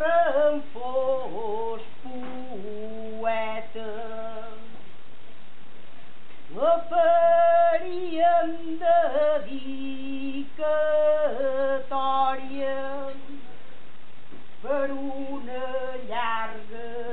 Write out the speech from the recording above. n-am fost poetă. Mă faria-mi dedicatòria per una llarga